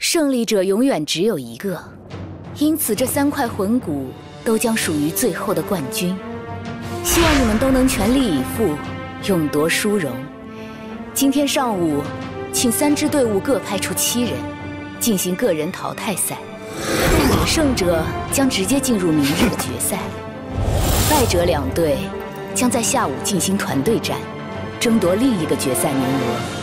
胜利者永远只有一个，因此这3块魂骨都将属于最后的冠军。希望你们都能全力以赴，勇夺殊荣。今天上午，请3支队伍各派出7人，进行个人淘汰赛。胜者将直接进入明日决赛，败者2队将在下午进行团队战，争夺另一个决赛名额。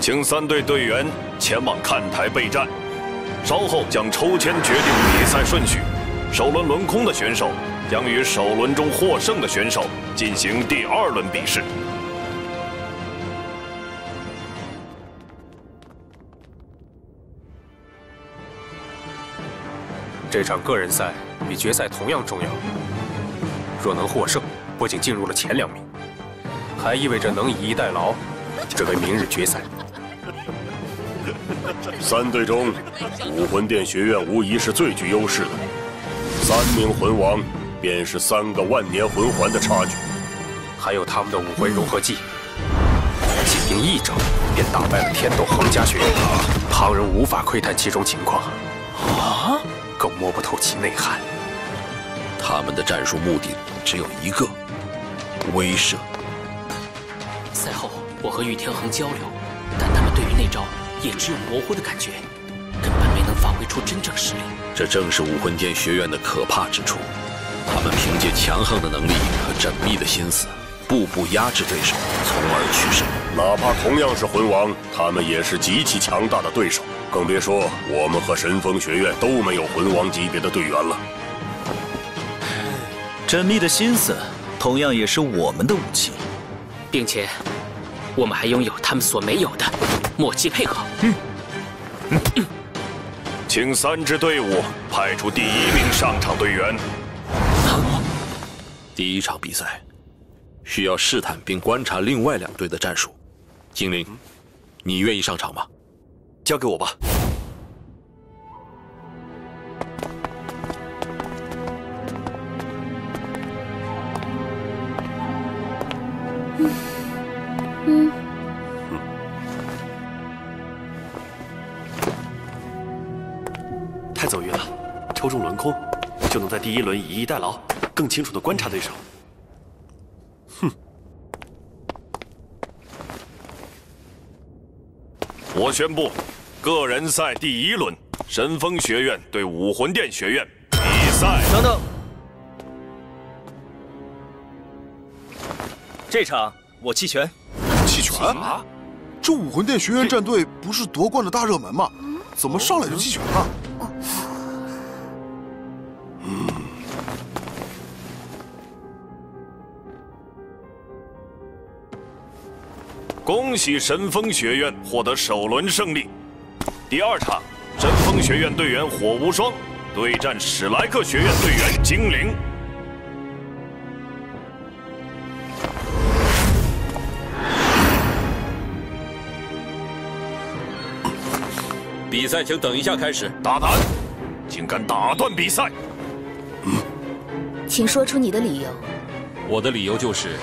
请3队队员前往看台备战，稍后将抽签决定比赛顺序。首轮轮空的选手将与首轮中获胜的选手进行第2轮比试。这场个人赛比决赛同样重要。若能获胜，不仅进入了前2名，还意味着能以逸待劳，准备明日决赛。 3队中，武魂殿学院无疑是最具优势的。3名魂王便是3个万年魂环的差距，还有他们的武魂融合技，仅凭1招便打败了天斗横家学院，旁人无法窥探其中情况，啊，更摸不透其内涵。他们的战术目的只有一个：威慑。赛后，我和玉天恒交流，但他们对于那招。 也只有模糊的感觉，根本没能发挥出真正实力。这正是武魂殿学院的可怕之处，他们凭借强横的能力和缜密的心思，步步压制对手，从而取胜。哪怕同样是魂王，他们也是极其强大的对手，更别说我们和神风学院都没有魂王级别的队员了。缜密的心思，同样也是我们的武器，并且我们还拥有他们所没有的。 默契配合。请3支队伍派出第1名上场队员。第1场比赛需要试探并观察另外2队的战术。精灵，你愿意上场吗？交给我吧。太走运了，抽中轮空，就能在第1轮以逸待劳，更清楚地观察对手。哼！我宣布，个人赛第1轮，神风学院对武魂殿学院比赛。等等，这场我弃权。弃权？啊？这武魂殿学院战队不是夺冠的大热门吗？怎么上来就弃权了？ 恭喜神风学院获得首轮胜利。第2场，神风学院队员火无双对战史莱克学院队员精灵。比赛请等一下开始。大胆，竟敢打断比赛！请说出你的理由。我的理由就是。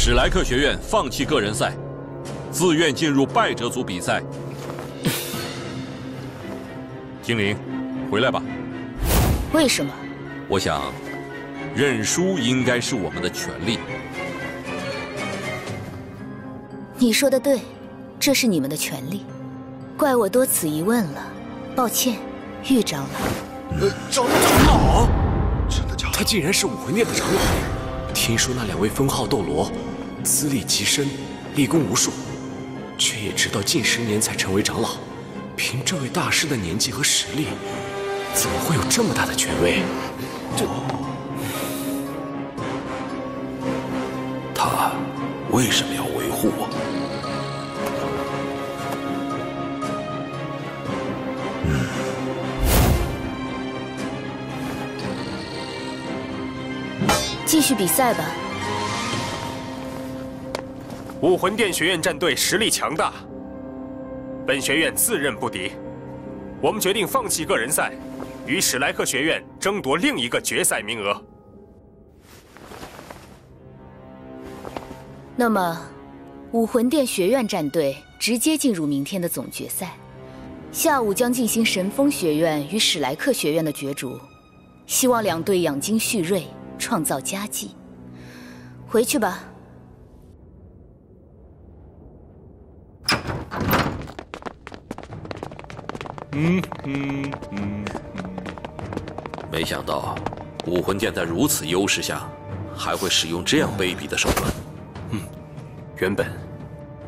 史莱克学院放弃个人赛，自愿进入败者组比赛。精灵，回来吧。为什么？我想，认输应该是我们的权利。你说的对，这是你们的权利。怪我多此一问了，抱歉，玉长老。长老？真的假的？他竟然是武魂殿的长老。 听说那2位封号斗罗，资历极深，立功无数，却也直到近10年才成为长老。凭这位大师的年纪和实力，怎么会有这么大的权威？这他为什么要维护我？继续比赛吧。武魂殿学院战队实力强大，本学院自认不敌。我们决定放弃个人赛，与史莱克学院争夺另一个决赛名额。那么，武魂殿学院战队直接进入明天的总决赛，下午将进行神风学院与史莱克学院的角逐，希望两队养精蓄锐，创造佳绩。回去吧。没想到武魂殿在如此优势下，还会使用这样卑鄙的手段。原本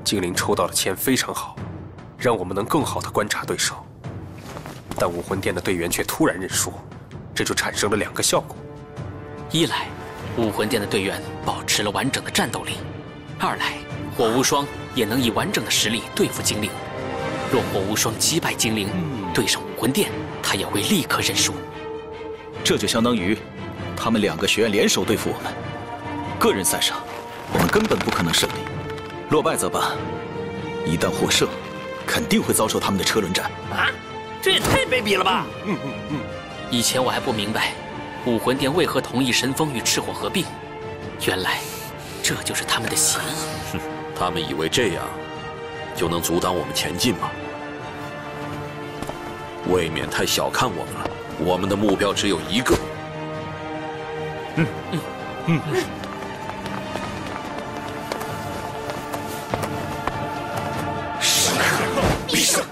精灵抽到的签非常好，让我们能更好的观察对手，但武魂殿的队员却突然认输，这就产生了两个效果：一来，武魂殿的队员保持了完整的战斗力；二来，火无双也能以完整的实力对付精灵。若火无双击败精灵，对上武魂殿，他也会立刻认输。这就相当于他们两个学院联手对付我们，个人赛上我们根本不可能胜利，落败则罢，一旦获胜，肯定会遭受他们的车轮战。啊，这也太卑鄙了吧！以前我还不明白，武魂殿为何同意神风与赤火合并，原来这就是他们的协议。他们以为这样就能阻挡我们前进吗？未免太小看我们了。我们的目标只有一个。史莱克必胜！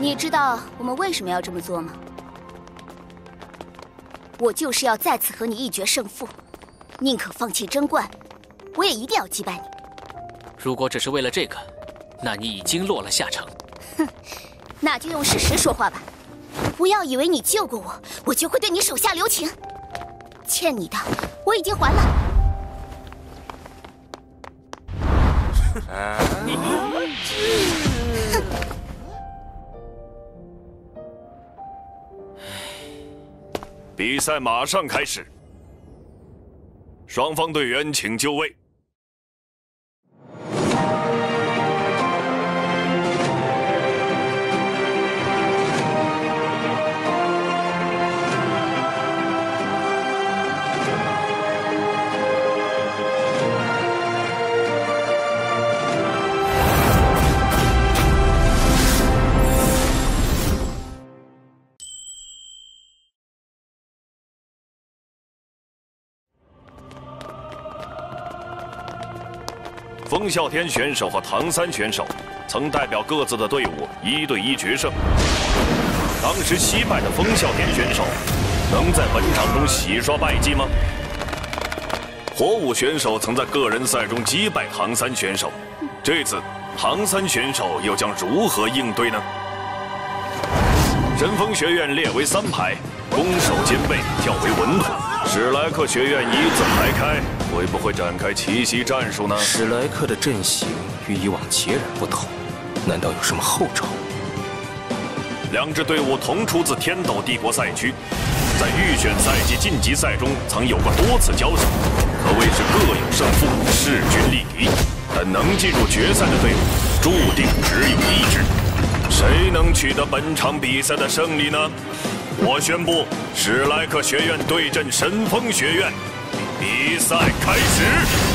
你知道我们为什么要这么做吗？我就是要再次和你一决胜负，宁可放弃争冠，我也一定要击败你。如果只是为了这个，那你已经落了下乘。哼，那就用事实说话吧。不要以为你救过我，我就会对你手下留情。欠你的，我已经还了。比赛马上开始，双方队员请就位。封啸天选手和唐三选手曾代表各自的队伍1对1决胜。当时惜败的封啸天选手，能在本场中洗刷败绩吗？火舞选手曾在个人赛中击败唐三选手，这次唐三选手又将如何应对呢？神风学院列为3排，攻守兼备较为稳妥。史莱克学院一字排开，会不会展开奇袭战术呢？史莱克的阵型与以往截然不同，难道有什么后招？两支队伍同出自天斗帝国赛区，在预选赛及晋级赛中曾有过多次交手，可谓是各有胜负，势均力敌。但能进入决赛的队伍注定只有一支，谁能取得本场比赛的胜利呢？我宣布，史莱克学院对阵神风学院，比赛开始。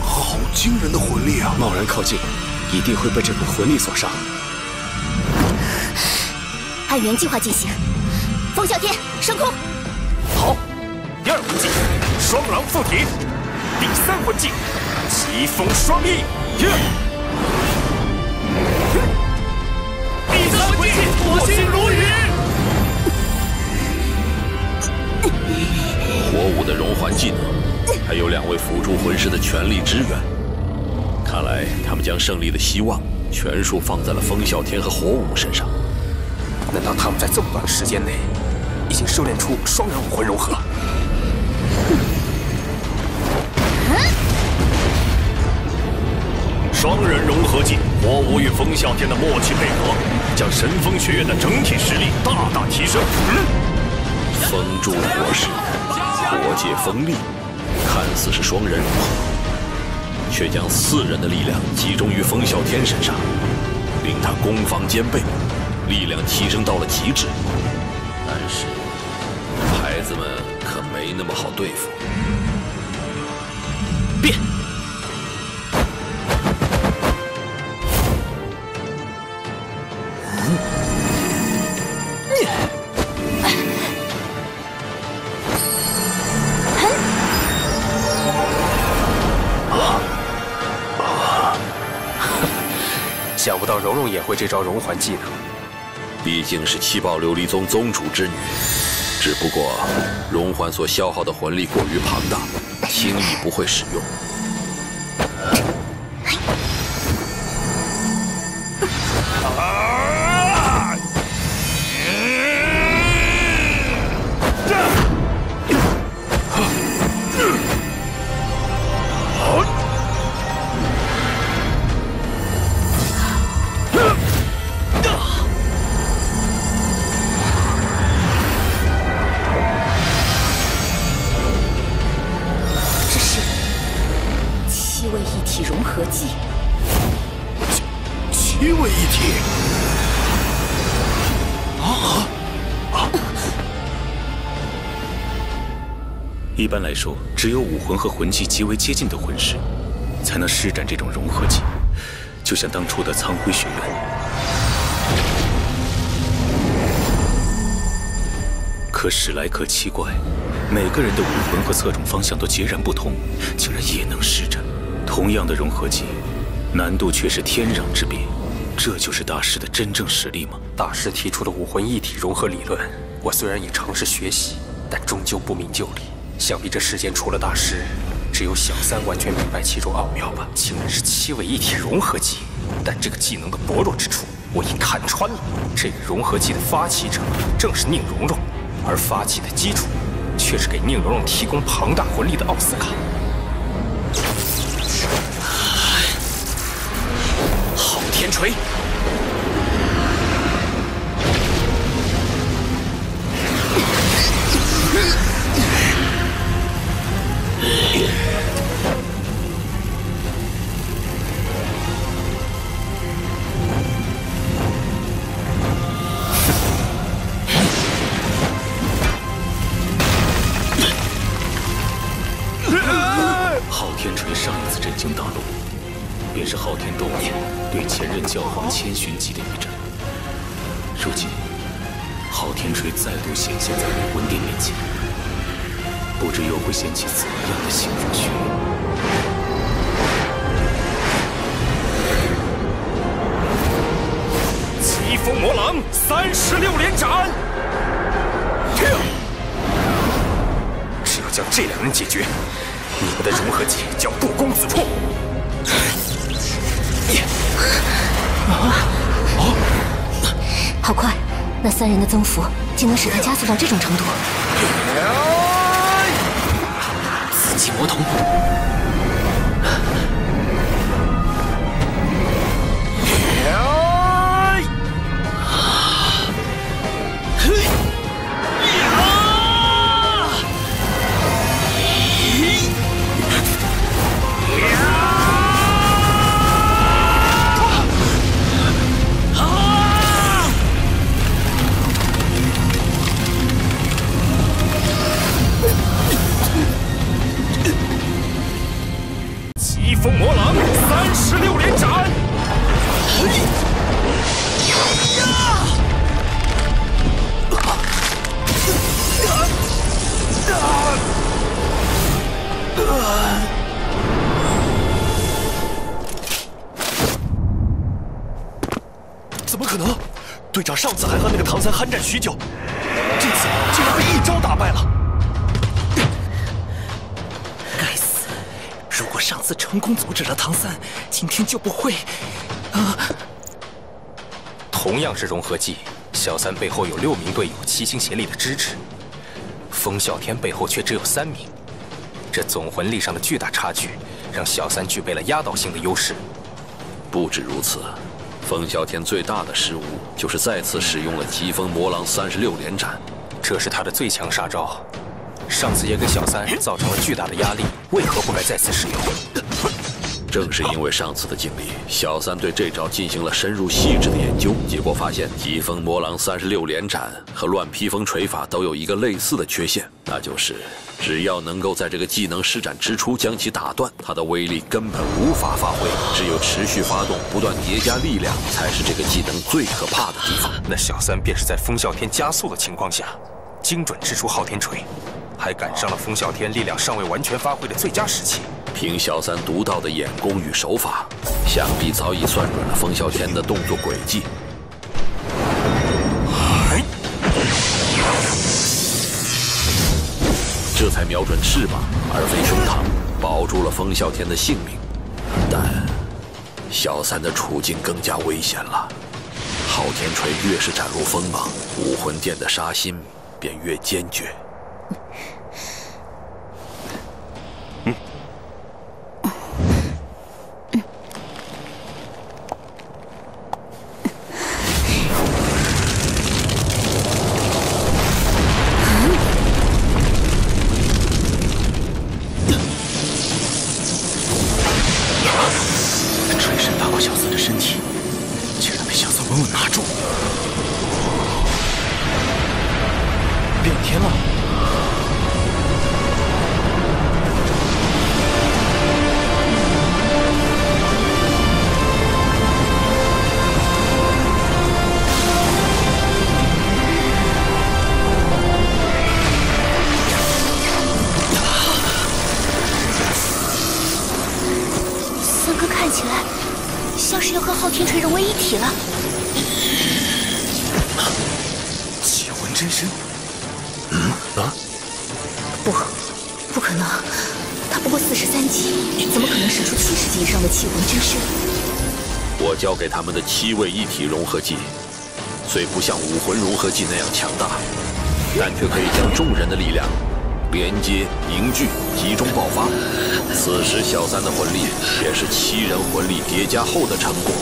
好惊人的魂力啊！贸然靠近，一定会被这股魂力所伤。按原计划进行。风啸天升空，好。第二魂技，双狼附体。第三魂技，疾风双翼。第三魂技，火星如云。火舞的融环技能，还有2位辅助魂师的全力支援。 看来他们将胜利的希望全数放在了风啸天和火舞身上。难道他们在这么短的时间内，已经修炼出双人武魂融合？双人融合技，火舞与风啸天的默契配合，将神风学院的整体实力大大提升。风助火势，火借风力，看似是双人融合。 却将4人的力量集中于风啸天身上，令他攻防兼备，力量提升到了极致。但是，孩子们可没那么好对付。变！想不到蓉蓉也会这招融环技能，毕竟是七宝琉璃宗宗主之女，只不过融环所消耗的魂力过于庞大，轻易不会使用。一般来说，只有武魂和魂技极为接近的魂师，才能施展这种融合技，就像当初的苍辉学院。可史莱克奇怪，每个人的武魂和侧重方向都截然不同，竟然也能施展同样的融合技，难度却是天壤之别。这就是大师的真正实力吗？大师提出的武魂一体融合理论，我虽然也尝试学习，但终究不明就里。 想必这世间除了大师，只有小三完全明白其中奥妙吧？竟然是7位一体融合技，但这个技能的薄弱之处我已看穿了。这个融合技的发起者正是宁荣荣，而发起的基础却是给宁荣荣提供庞大魂力的奥斯卡。昊天锤。 昊天锤上一次震惊大陆，便是昊天斗帝对前任教皇千寻疾的一战。如今，昊天锤再度显现在武魂殿面前，不知又会掀起怎样的腥风血雨？ 疾风魔狼36连斩，只要将这2人解决，你们的融合技将不攻自破。好快！那3人的增幅竟能使他加速到这种程度。紫极魔瞳。怎么可能？队长上次还和那个唐三酣战许久，这次竟然被一招打败了。该死！如果上次成功阻止了唐三，今天就不会……啊！同样是融合技，小三背后有6名队友齐心协力的支持，风啸天背后却只有3名。 这总魂力上的巨大差距，让小三具备了压倒性的优势。不止如此，风啸天最大的失误就是再次使用了疾风魔狼36连斩，这是他的最强杀招。上次也给小三造成了巨大的压力，为何不该再次使用？正是因为上次的经历，小三对这招进行了深入细致的研究，结果发现疾风魔狼36连斩和乱披风锤法都有一个类似的缺陷，那就是。 只要能够在这个技能施展之初将其打断，它的威力根本无法发挥。只有持续发动，不断叠加力量，才是这个技能最可怕的地方。那小三便是在风啸天加速的情况下，精准掷出昊天锤，还赶上了风啸天力量尚未完全发挥的最佳时期。凭小三独到的眼功与手法，想必早已算准了风啸天的动作轨迹。 这才瞄准翅膀，而非胸膛，保住了风啸天的性命。但小三的处境更加危险了。昊天锤越是展露锋芒，武魂殿的杀心便越坚决。给他们的7位一体融合技，虽不像武魂融合技那样强大，但却可以将众人的力量连接、凝聚、集中爆发。此时小三的魂力也是7人魂力叠加后的成果，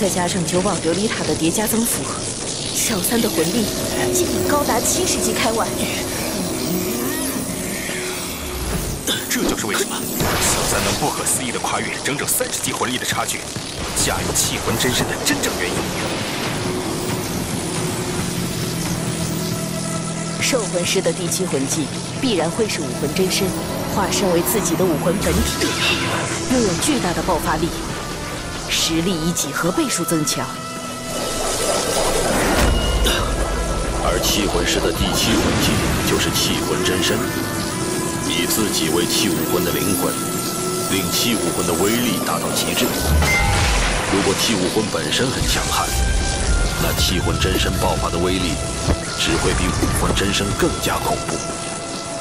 再加上9宝琉璃塔的叠加增幅，小三的魂力竟已高达70级开外。这就是为什么小三能不可思议的跨越整整30级魂力的差距。 驾驭气魂真身的真正原因。兽魂师的第7魂技必然会是武魂真身化身为自己的武魂本体，拥有巨大的爆发力，实力以几何倍数增强。而气魂师的第7魂技就是气魂真身，以自己为气武魂的灵魂，令气武魂的威力达到极致。 如果气武魂本身很强悍，那气魂真身爆发的威力只会比武魂真身更加恐怖。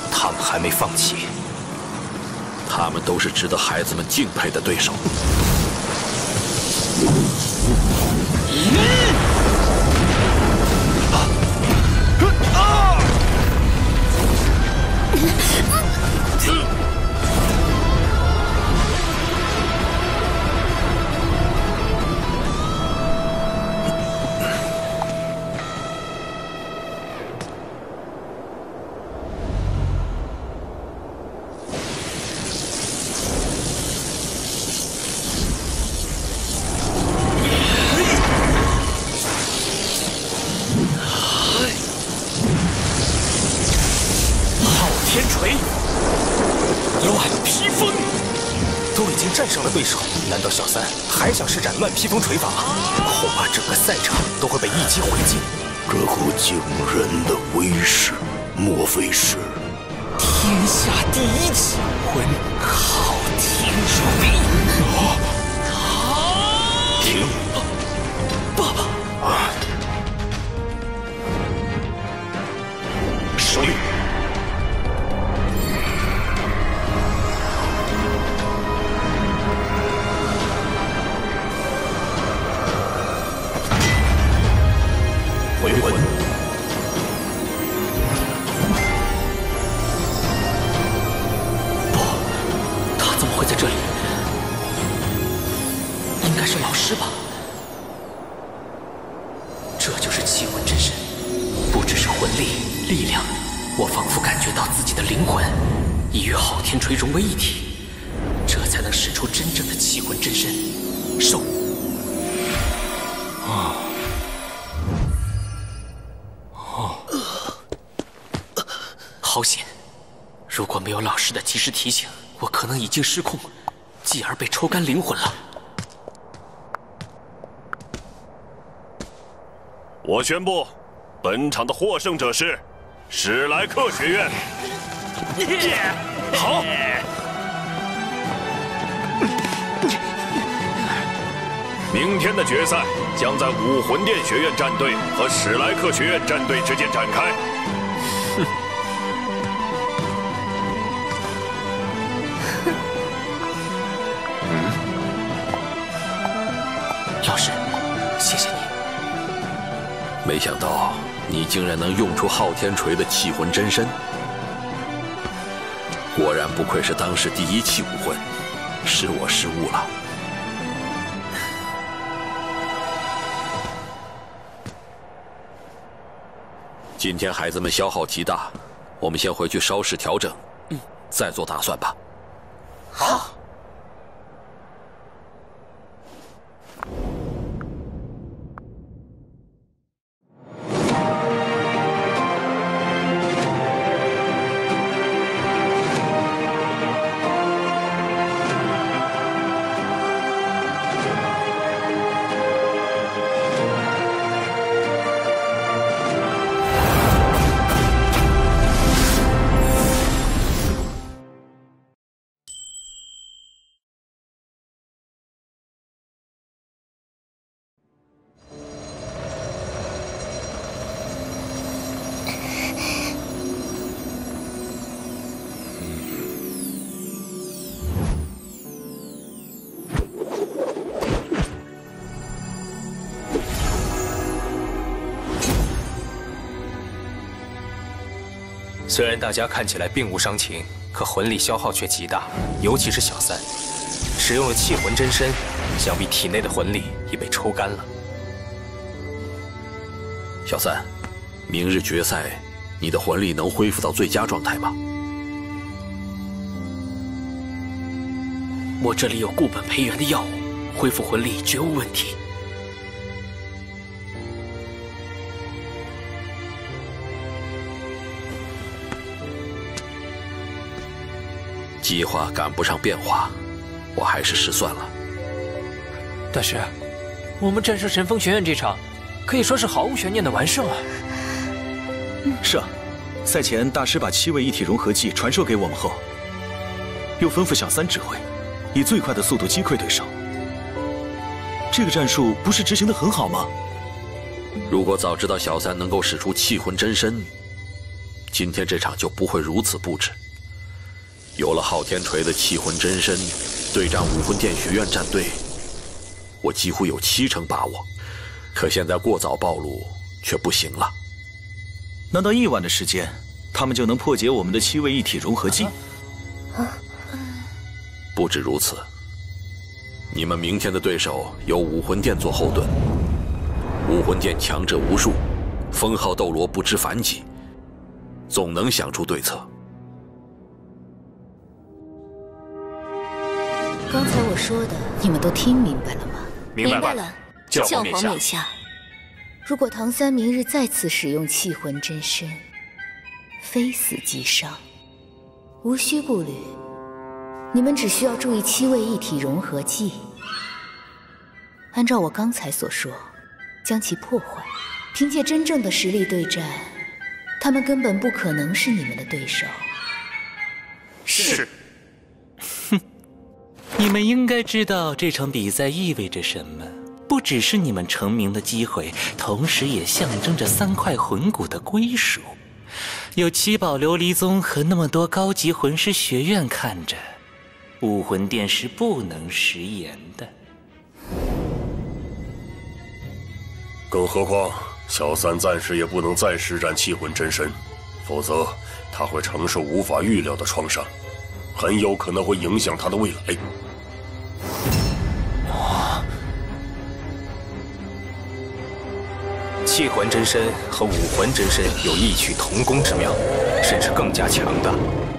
他们还没放弃，他们都是值得孩子们敬佩的对手。乱披风锤法，恐怕整个赛场都会被一击毁尽。这股惊人的威势，莫非是天下第一奇魂昊天锤？停！爸爸。应该是老师吧？这就是气魂真身，不只是魂力、力量，我仿佛感觉到自己的灵魂已与昊天锤融为一体，这才能使出真正的气魂真身。收。啊！哦，好险！如果没有老师的及时提醒，我可能已经失控，继而被抽干灵魂了。 我宣布，本场的获胜者是史莱克学院。好，明天的决赛将在武魂殿学院战队和史莱克学院战队之间展开。老师，谢谢你。 没想到你竟然能用出昊天锤的气魂真身，果然不愧是当世第一气武魂，是我失误了。今天孩子们消耗极大，我们先回去稍事调整，再做打算吧。好。 虽然大家看起来并无伤情，可魂力消耗却极大，尤其是小三，使用了气魂真身，想必体内的魂力已被抽干了。小三，明日决赛，你的魂力能恢复到最佳状态吗？我这里有固本培元的药物，恢复魂力绝无问题。 计划赶不上变化，我还是失算了。大师，我们战胜神风学院这场，可以说是毫无悬念的完胜啊！是啊，赛前大师把7味一体融合技传授给我们后，又吩咐小三指挥，以最快的速度击溃对手。这个战术不是执行的很好吗？如果早知道小三能够使出气魂真身，今天这场就不会如此布置。 有了昊天锤的气魂真身，对战武魂殿学院战队，我几乎有70%把握。可现在过早暴露却不行了。难道一晚的时间，他们就能破解我们的7味一体融合技？不止如此，你们明天的对手有武魂殿做后盾。武魂殿强者无数，封号斗罗不知凡几，总能想出对策。 刚才我说的，你们都听明白了吗？明白了，教皇冕下。如果唐三明日再次使用气魂真身，非死即伤，无需顾虑。你们只需要注意7味一体融合技，按照我刚才所说，将其破坏。凭借真正的实力对战，他们根本不可能是你们的对手。是。 你们应该知道这场比赛意味着什么，不只是你们成名的机会，同时也象征着3块魂骨的归属。有七宝琉璃宗和那么多高级魂师学院看着，武魂殿是不能食言的。更何况，小三暂时也不能再施展气魂真身，否则他会承受无法预料的创伤，很有可能会影响他的未来。气魂真身和武魂真身有异曲同工之妙，甚至更加强大。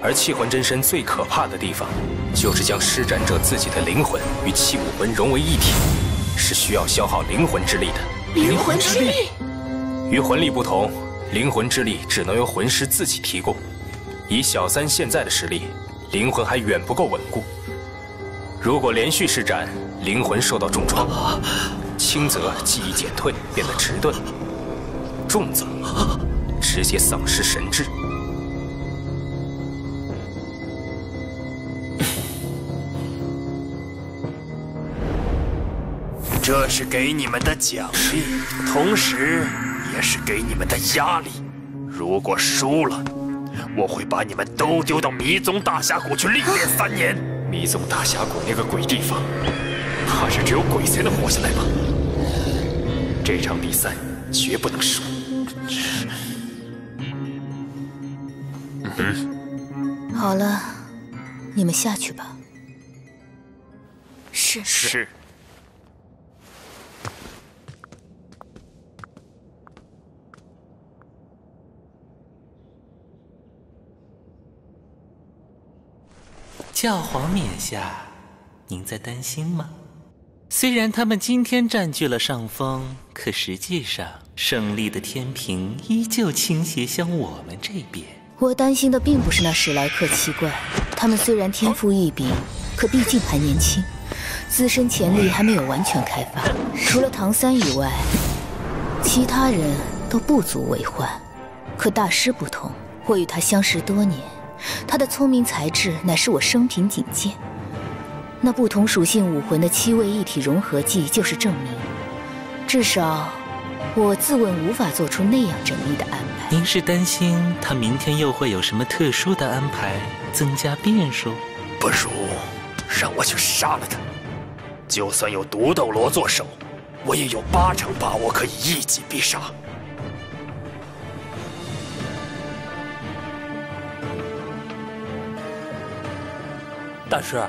而气魂真身最可怕的地方，就是将施展者自己的灵魂与气武魂融为一体，是需要消耗灵魂之力的。灵魂之力与魂力不同，灵魂之力只能由魂师自己提供。以小三现在的实力，灵魂还远不够稳固。如果连续施展，灵魂受到重创。 轻则记忆减退，变得迟钝；重则直接丧失神智。这是给你们的奖励，同时也是给你们的压力。如果输了，我会把你们都丢到迷踪大峡谷去历练3年。迷踪大峡谷那个鬼地方，怕是只有鬼才能活下来吧。 这场比赛绝不能输。嗯，好了，你们下去吧。是。教皇冕下，您在担心吗？ 虽然他们今天占据了上风，可实际上胜利的天平依旧倾斜向我们这边。我担心的并不是那10来个奇怪，他们虽然天赋异禀，可毕竟还年轻，自身潜力还没有完全开发。除了唐3以外，其他人都不足为患。可大师不同，我与他相识多年，他的聪明才智乃是我生平仅见。 那不同属性武魂的7位一体融合技就是证明，至少我自问无法做出那样缜密的安排。您是担心他明天又会有什么特殊的安排，增加变数？不如让我去杀了他，就算有独斗罗做手，我也有8成把握可以一击必杀。大师。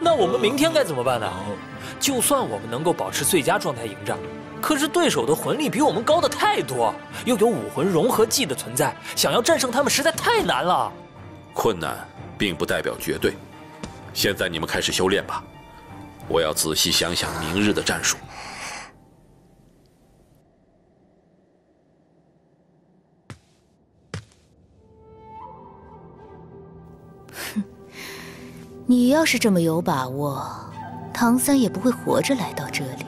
那我们明天该怎么办呢？就算我们能够保持最佳状态迎战，可是对手的魂力比我们高的太多，又有武魂融合技的存在，想要战胜他们实在太难了。困难并不代表绝对。现在你们开始修炼吧，我要仔细想想明日的战术。哼。 你要是这么有把握，唐3也不会活着来到这里。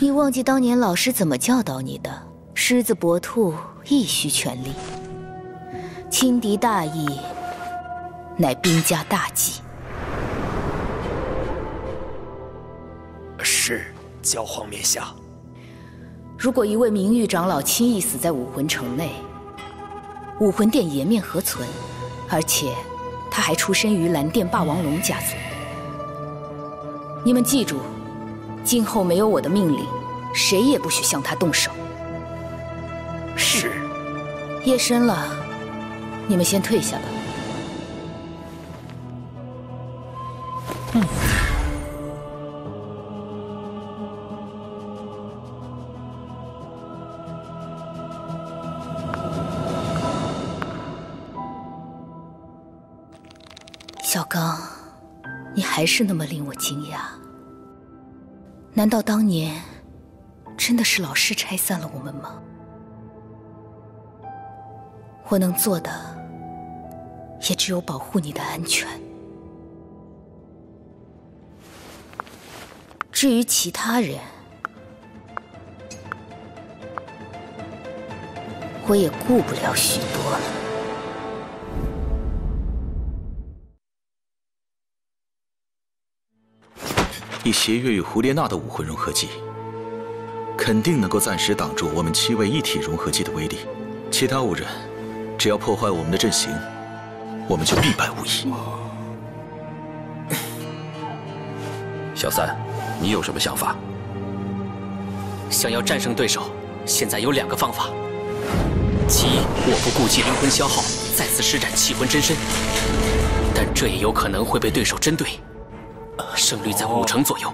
你忘记当年老师怎么教导你的？狮子搏兔，亦需全力；轻敌大意，乃兵家大忌。是，教皇冕下。如果一位名誉长老轻易死在武魂城内，武魂殿颜面何存？而且。 他还出身于蓝电霸王龙家族。你们记住，今后没有我的命令，谁也不许向他动手。是。夜深了，你们先退下吧。嗯。小刚，你还是那么令我惊讶。难道当年真的是老师拆散了我们吗？我能做的也只有保护你的安全。至于其他人，我也顾不了许多了。 一邪月与胡列娜的武魂融合技，肯定能够暂时挡住我们7位一体融合技的威力。其他5人，只要破坏我们的阵型，我们就必败无疑。小三，你有什么想法？想要战胜对手，现在有2个方法：其一，我不顾及灵魂消耗，再次施展气魂真身，但这也有可能会被对手针对。 胜率在5成左右。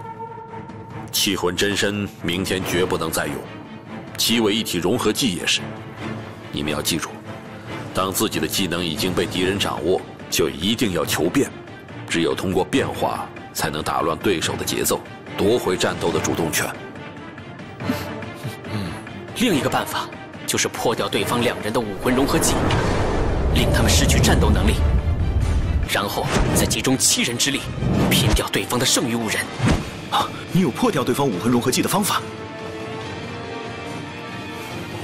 气魂真身明天绝不能再用，七位一体融合技也是。你们要记住，当自己的技能已经被敌人掌握，就一定要求变，只有通过变化，才能打乱对手的节奏，夺回战斗的主动权。另一个办法就是破掉对方两人的武魂融合技，令他们失去战斗能力。 然后再集中7人之力，拼掉对方的剩余5人。啊，你有破掉对方武魂融合技的方法？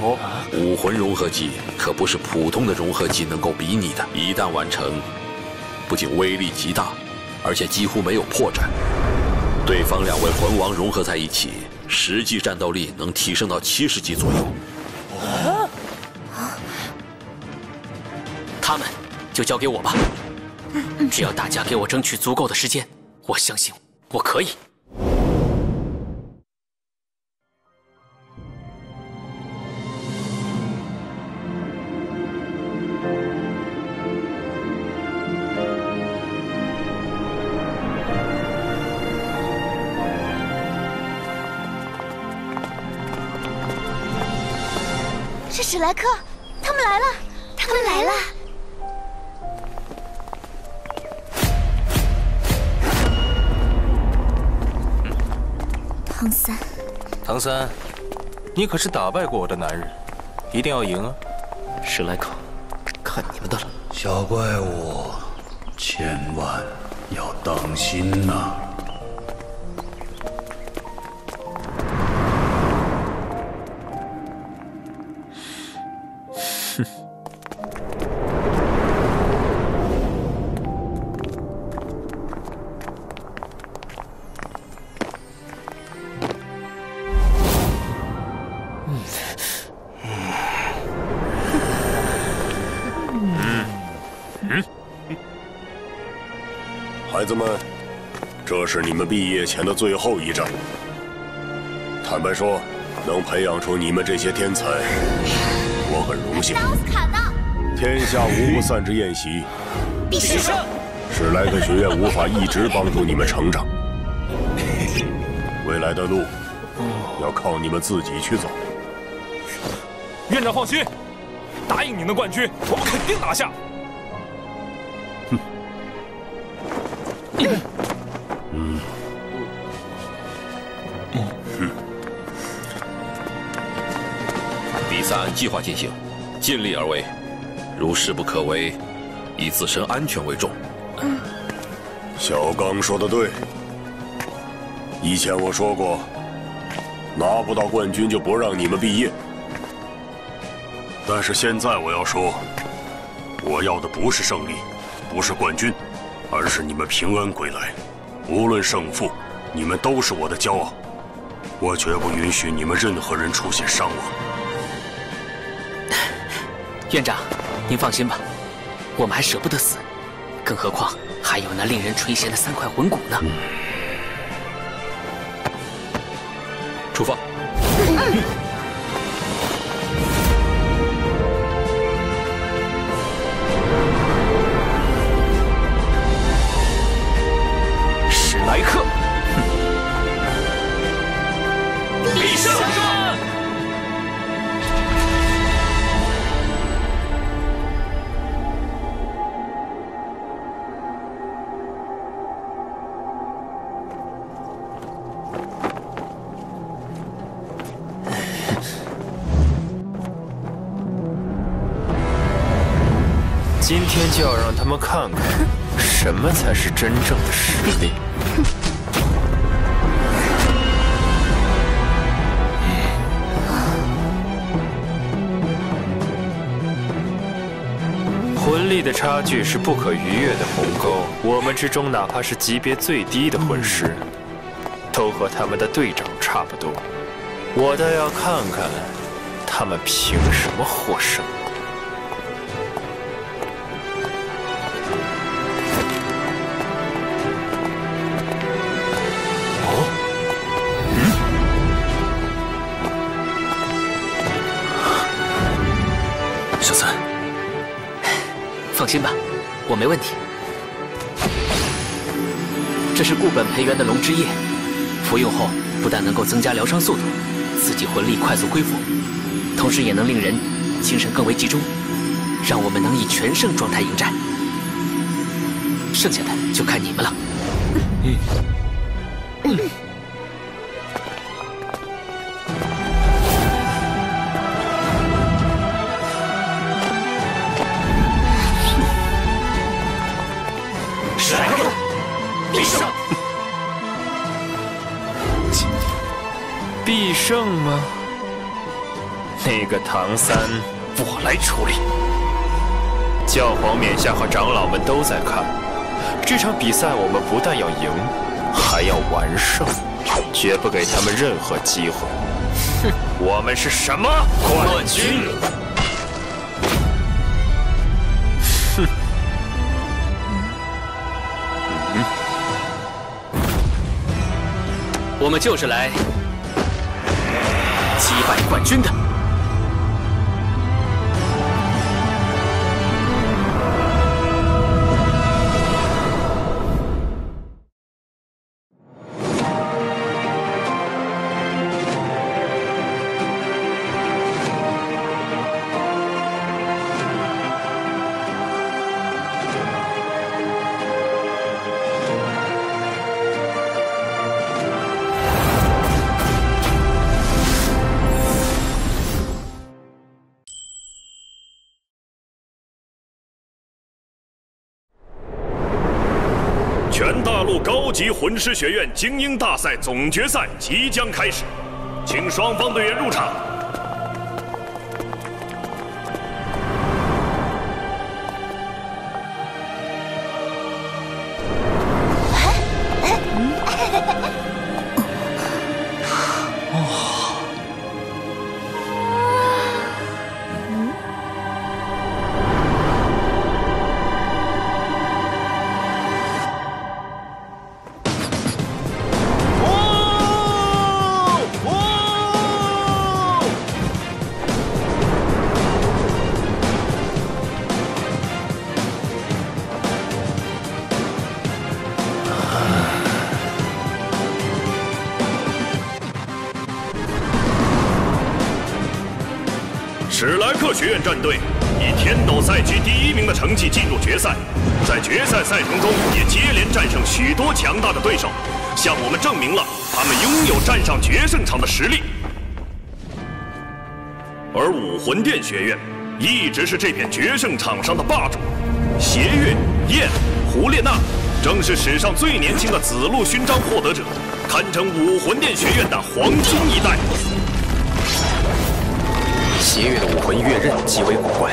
哦，武魂融合技可不是普通的融合技能够比拟的。一旦完成，不仅威力极大，而且几乎没有破绽。对方2位魂王融合在一起，实际战斗力能提升到70级左右。哦，他们就交给我吧。 只要大家给我争取足够的时间，我相信我可以。是史莱克，他们来了，他们来了。 唐三，你可是打败过我的男人，一定要赢啊！史莱克，看你们的了！小怪物，千万要当心呐！哼。孩子们，这是你们毕业前的最后一战。坦白说，能培养出你们这些天才，我很荣幸。天下无不散之宴席，必须胜。史莱克学院无法一直帮助你们成长，未来的路要靠你们自己去走。院长放心，答应您的冠军，我们肯定拿下。 比赛按计划进行，尽力而为，如势不可为，以自身安全为重。小刚说的对，以前我说过，拿不到冠军就不让你们毕业。但是现在我要说，我要的不是胜利，不是冠军。 而是你们平安归来，无论胜负，你们都是我的骄傲，我绝不允许你们任何人出现伤亡。院长，您放心吧，我们还舍不得死，更何况还有那令人垂涎的3块魂骨呢。出发！莱克，必胜！今天就要让他们看看，什么才是真正的实力。 魂力的差距是不可逾越的鸿沟，我们之中哪怕是级别最低的魂师，都和他们的队长差不多。我倒要看看，他们凭什么获胜。 放心吧，我没问题。这是固本培元的龙之液，服用后不但能够增加疗伤速度，刺激魂力快速恢复，同时也能令人精神更为集中，让我们能以全胜状态迎战。剩下的就看你们了。必胜吗？那个唐三，我来处理。教皇冕下和长老们都在看，这场比赛我们不但要赢，还要完胜，绝不给他们任何机会。哼，我们是什么冠军？哼。我们就是来。 击败冠军的，全大陆高级魂师学院精英大赛总决赛即将开始，请双方队员入场。史莱克学院战队以天斗赛区第1名的成绩进入决赛，在决赛赛程中也接连战胜许多强大的对手，向我们证明了他们拥有站上决胜场的实力。而武魂殿学院一直是这片决胜场上的霸主，邪月、燕、胡列娜正是史上最年轻的紫鹿勋章获得者，堪称武魂殿学院的黄金一代。 邪月的武魂月刃极为古怪，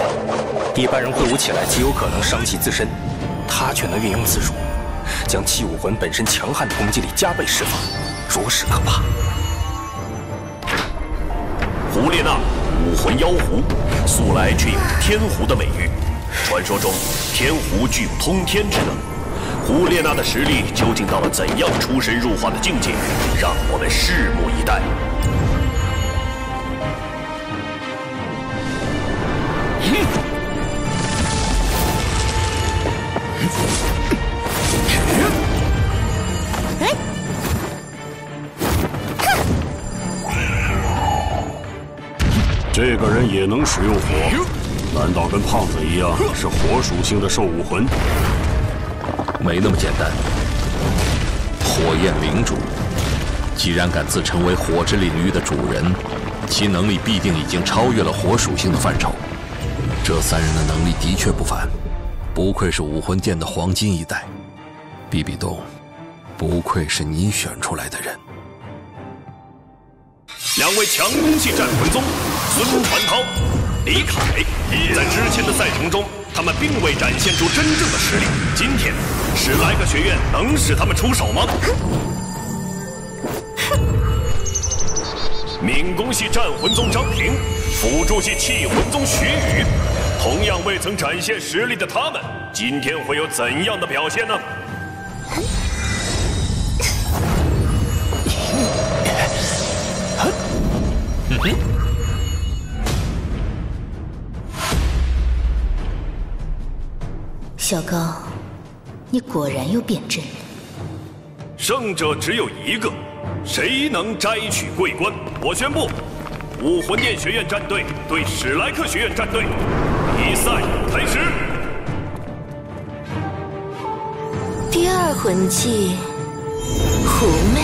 一般人挥舞起来极有可能伤及自身，他却能运用自如，将气武魂本身强悍的攻击力加倍释放，着实可怕。胡列娜，武魂妖狐，素来却有着天狐的美誉。传说中，天狐具有通天之能。胡列娜的实力究竟到了怎样出神入化的境界，让我们拭目以待。 这个人也能使用火，难道跟胖子一样是火属性的兽武魂？没那么简单。火焰领主，既然敢自称为火之领域的主人，其能力必定已经超越了火属性的范畴。 这三人的能力的确不凡，不愧是武魂殿的黄金一代。比比东，不愧是你选出来的人。两位强攻系战魂宗孙传涛、李凯，在之前的赛程中，他们并未展现出真正的实力。今天，史莱克学院能使他们出手吗？敏攻系战魂宗张平，辅助系气魂宗徐宇。 同样未曾展现实力的他们，今天会有怎样的表现呢？小高，你果然又变真了。胜者只有一个，谁能摘取桂冠？我宣布，武魂殿学院战队对史莱克学院战队，比赛开始。第二魂技，狐媚。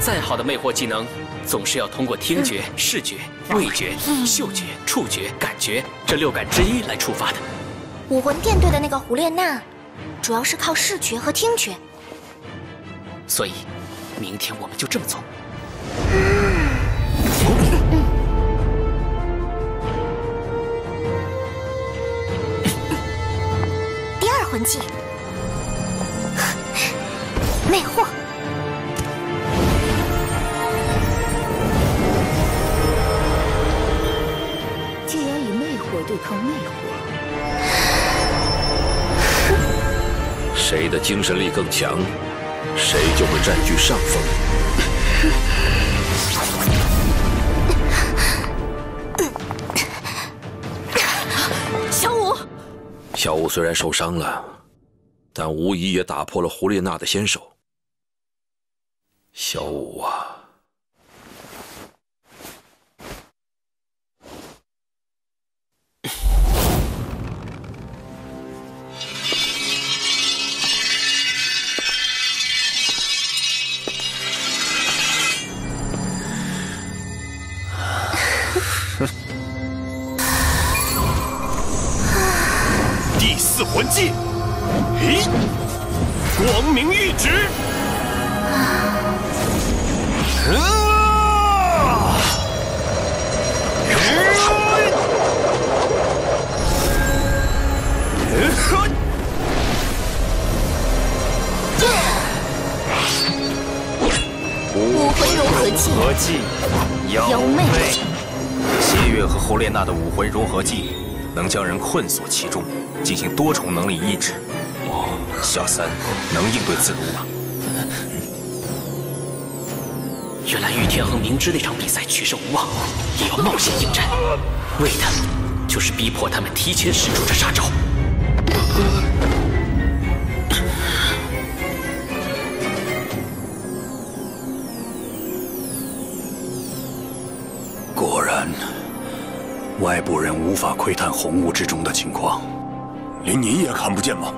再好的魅惑技能，总是要通过听觉、视觉、味觉、嗅觉、触觉、感觉这六感之一来触发的。武魂殿队的那个胡列娜，主要是靠视觉和听觉。所以，明天我们就这么做。 魂技，魅惑。既然以魅惑对抗魅惑，谁的精神力更强，谁就会占据上风。小舞，小舞虽然受伤了。 但无疑也打破了胡列娜的先手。小舞啊，第四魂技。 咦，光明玉指！武魂融合技，妖魅。谢月和胡列娜的武魂融合技能将人困锁其中，进行多重能力抑制。 小三能应对自如吗？原来玉天恒明知那场比赛取胜无望，也要冒险应战，为的就是逼迫他们提前使出这杀招。果然，外部人无法窥探红雾之中的情况，连你也看不见吗？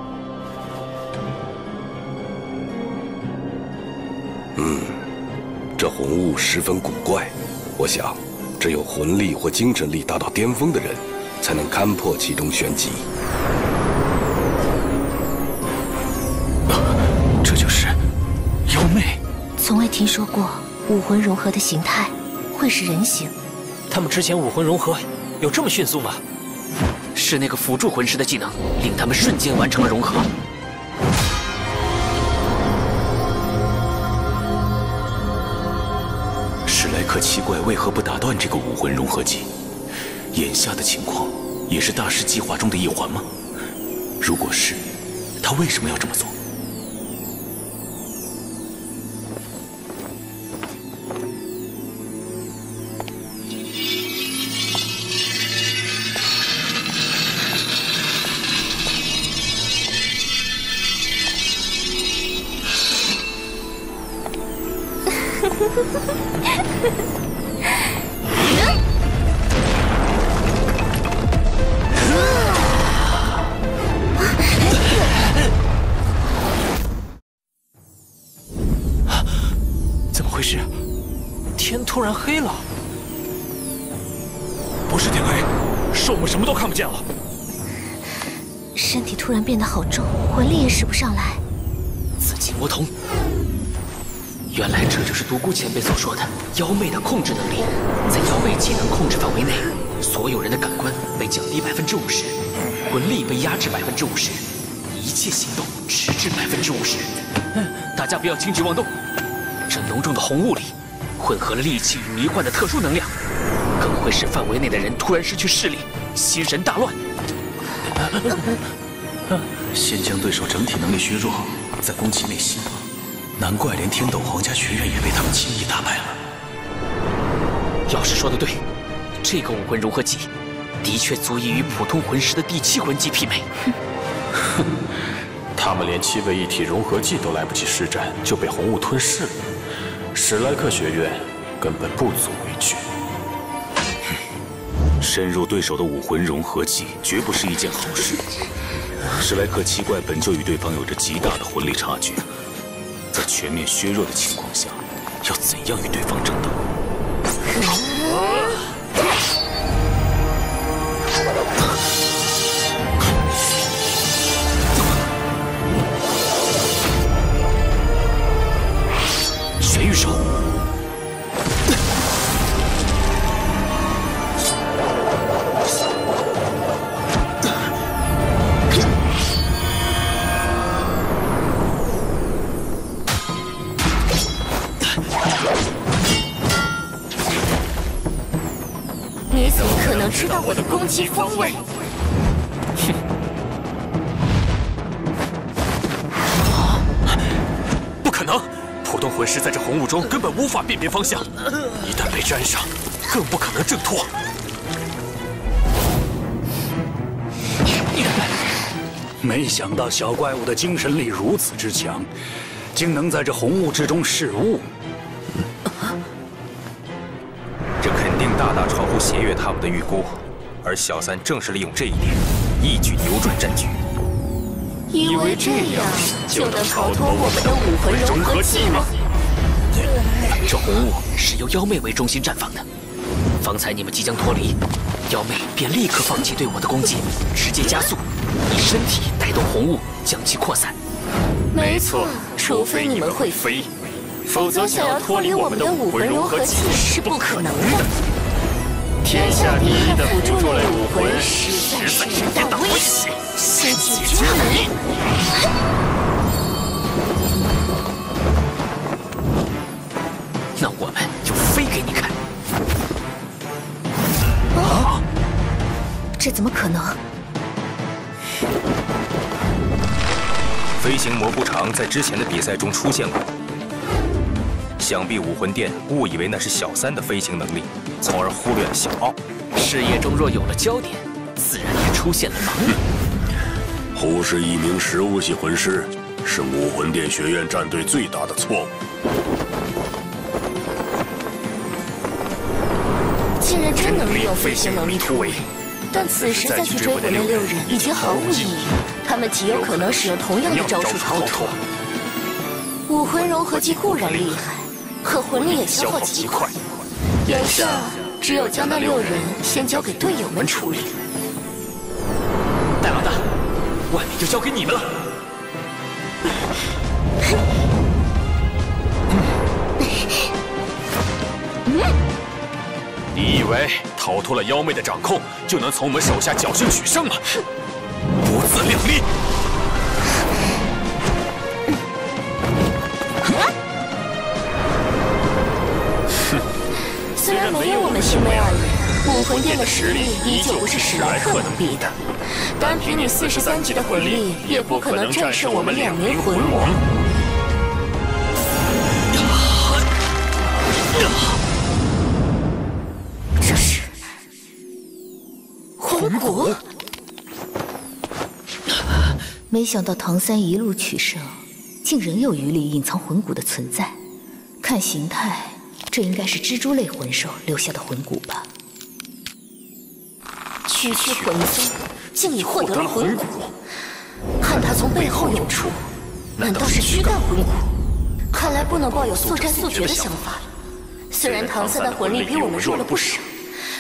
这红雾十分古怪，我想，只有魂力或精神力达到巅峰的人，才能勘破其中玄机。这就是妖魅。从未听说过武魂融合的形态会是人形。他们之前武魂融合有这么迅速吗？是那个辅助魂师的技能令他们瞬间完成了融合。 可奇怪，为何不打断这个武魂融合技？眼下的情况也是大师计划中的一环吗？如果是，他为什么要这么做？变得好重，魂力也使不上来。此情无同，原来这就是独孤前辈所说的妖魅的控制能力。在妖魅技能控制范围内，所有人的感官被降低50%，魂力被压制50%，一切行动迟滞50%。大家不要轻举妄动。这浓重的红雾里，混合了戾气与迷幻的特殊能量，更会使范围内的人突然失去视力，心神大乱。仙疆对手整体能力虚弱，在攻击内心，难怪连天斗皇家学院也被他们轻易打败了。老师说的对，这个武魂融合技的确足以与普通魂师的第七魂技媲美。哼，他们连七位一体融合技都来不及施展，就被红雾吞噬了。史莱克学院根本不足为惧。 深入对手的武魂融合技，绝不是一件好事。史莱克七怪本就与对方有着极大的魂力差距，在全面削弱的情况下，要怎样与对方争斗？玄玉手。 知道我的攻击方位。哼！不可能，普通魂师在这红雾中根本无法辨别方向，一旦被沾上，更不可能挣脱。没想到小怪物的精神力如此之强，竟能在这红雾之中视物。 大超乎邪月他们的预估，而小三正是利用这一点，一举扭转战局。因为这样就能逃脱我们的武魂融合技吗？这红雾是由妖魅为中心绽放的，方才你们即将脱离，妖魅便立刻放弃对我的攻击，直接加速，以身体带动红雾，将其扩散。没错，除非你们会飞，否则想要脱离我们的武魂融合技是不可能的。 天下第一的辅助类武魂实在是感到危险，先请出门。那我们就飞给你看。啊！这怎么可能？飞行蘑菇肠在之前的比赛中出现过。 想必武魂殿误以为那是小三的飞行能力，从而忽略了小奥。事业中若有了焦点，自然也出现了盲点。胡是一名15系魂师，是武魂殿学院战队最大的错误。竟然真能利用飞行能力突围，但此时再去追我的6人已经毫无意义，他们极有可能使用同样的招数逃脱。武魂融合技固然厉害。 可魂力也消耗极快，眼下只有将那6人先交给队友们处理。戴老大，外面就交给你们了。你以为逃脱了妖魅的掌控，就能从我们手下侥幸取胜吗？不自量力！ 虽然没有我们星梅二人，武魂殿的实力依旧不是史莱克能比的。单凭你43级的魂力，也不可能战胜我们两名魂王。这是魂骨？没想到唐三一路取胜，竟仍有余力隐藏魂骨的存在。看形态。 这应该是蜘蛛类魂兽留下的魂骨吧？区区魂宗，竟已获得了魂骨，看他从背后涌出，难道是躯干魂骨？看来不能抱有速战速决的想法了。虽然唐三的魂力比我们弱了不少，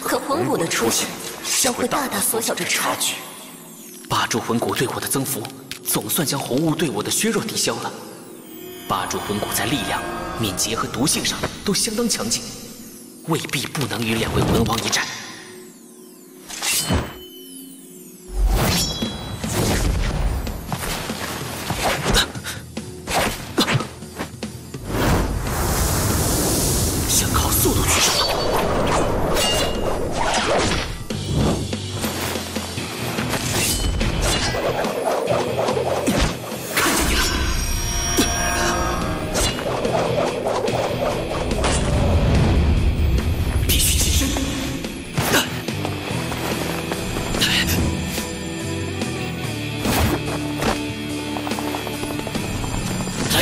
可魂骨的出现将会大大缩小这差距。霸主魂骨对我的增幅，总算将红雾对我的削弱抵消了。霸主魂骨在力量。 敏捷和毒性上都相当强劲，未必不能与两位魂王一战。想靠速度取胜？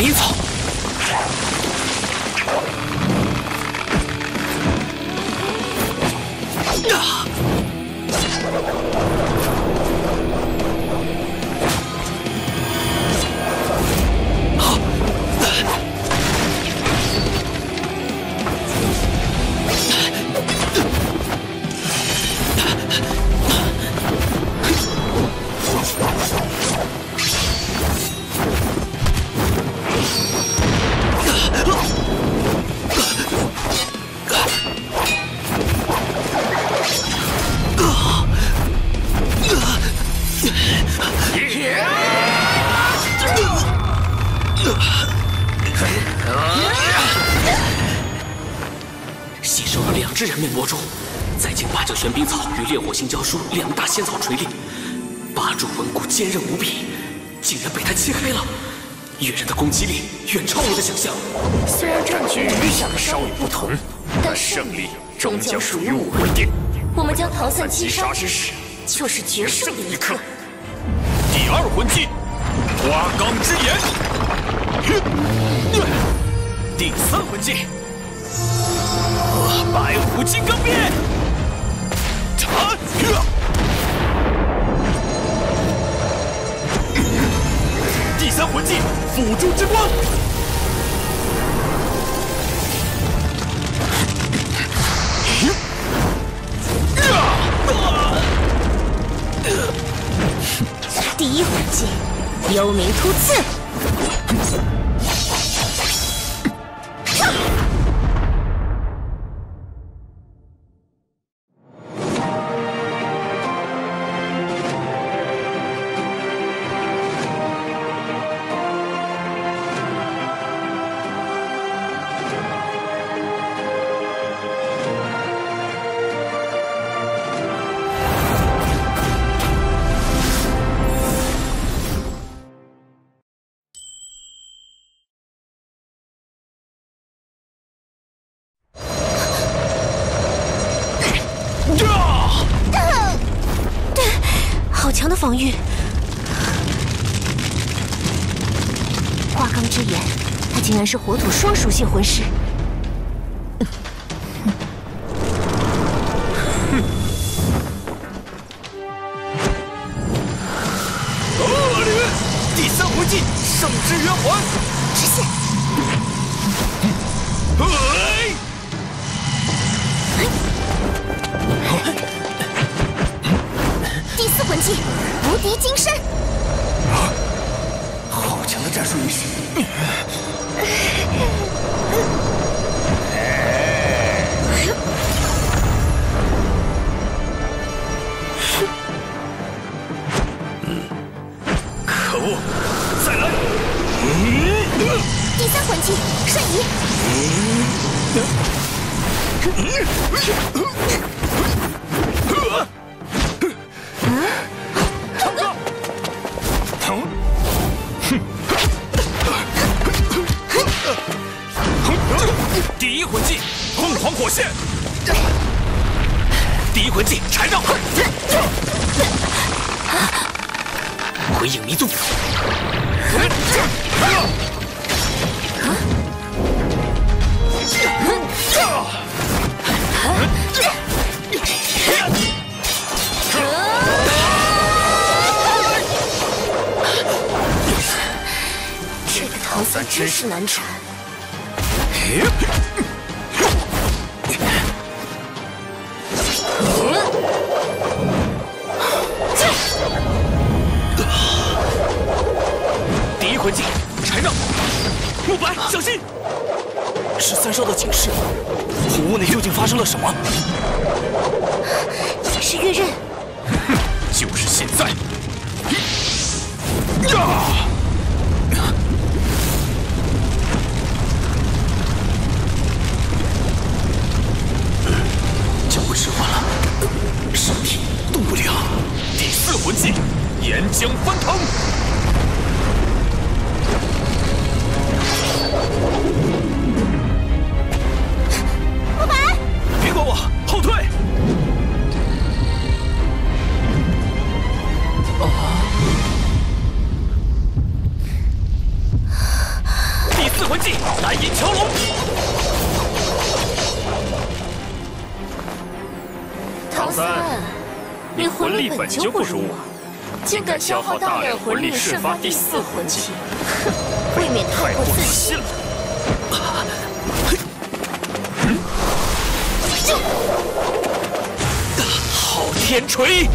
里走。啊！好。吸收了两只人面魔珠，再经八角玄冰草与烈火星蛟书两大仙草锤炼，八柱纹骨坚韧无比，竟然被他切开了。越人的攻击力远超我的想象。虽然战局与想的稍有不同，但胜利终将属于我们的。我们将唐三击杀之时，就是决胜的一刻。第二魂技，花岗之炎。第三魂技。 百狐金刚变，第三魂技辅助之光，第一魂技幽冥突刺。 强的防御，花岗之炎，它竟然是火土双属性魂师。第三魂技圣之圆环，直线。第四魂技，无敌金身。啊！好强的战术意识！可恶！再来！第三魂技，瞬移。第一魂技凤凰火线，第一魂技缠绕，回影迷踪，这个唐三真是难缠。 第一魂技缠绕，慕白小心！是三少的警示，古屋内究竟发生了什么？是月刃，哼，就是现在！呀！ 身体动不了。第四魂技，岩浆翻腾。慕白，别管我，后退。啊！力本就不如我，竟敢消耗大量魂力瞬发第四魂技，哼，未免太过自信了。昊天锤！